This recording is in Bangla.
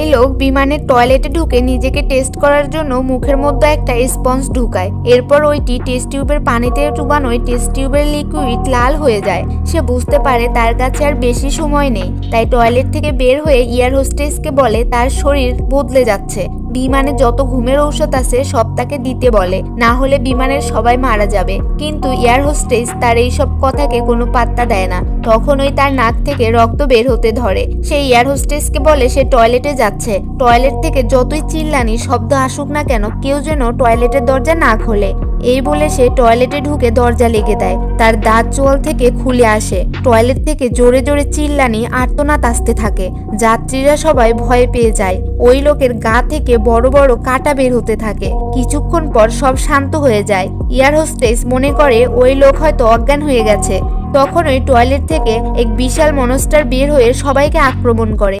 এই লোক বিমানের টয়লেটে ঢুকে নিজেকে টেস্ট করার জন্য মুখের মধ্যে একটা স্পঞ্জ ঢুকায়। এরপর ওইটি টেস্ট টিউবের পানিতে ডুবানো টেস্ট টিউবের লিকুইড লাল হয়ে যায়। সে বুঝতে পারে তার কাছে আর বেশি সময় নেই, তাই টয়লেট থেকে বের হয়ে এয়ার হোস্টেসকে বলে তার শরীর বদলে যাচ্ছে, বিমানে যত ঘুমের ঔষধ আছে সব তাকে দিতে বলে, না হলে বিমানের সবাই মারা যাবে। কিন্তু এয়ার হোস্টেস তার এইসব কথাকে কোনো পাত্তা দেয় না। তখনই তার নাক থেকে রক্ত বের হতে ধরে। সে এয়ার হোস্টেসকে বলে সে টয়লেটে যাচ্ছে। টয়লেট থেকে যতই চিল্লানি শব্দ আসুক না কেন, কেউ যেন টয়লেটের দরজা না খোলে। এই বলে সে টয়লেটে ঢুকে দরজা লেগে দেয়। তার দাঁত চোয়াল থেকে খুলে আসে। টয়লেট থেকে জোরে জোরে চিল্লানি আর্তনাদ আসতে থাকে। যাত্রীরা সবাই ভয় পেয়ে যায়। ওই লোকের গা থেকে বড় বড় কাঁটা বের হতে থাকে। কিছুক্ষণ পর সব শান্ত হয়ে যায়। এয়ার হোস্টেস মনে করে ওই লোক হয়তো অজ্ঞান হয়ে গেছে। তখন ওই টয়লেট থেকে এক বিশাল মনস্টার বের হয়ে সবাইকে আক্রমণ করে।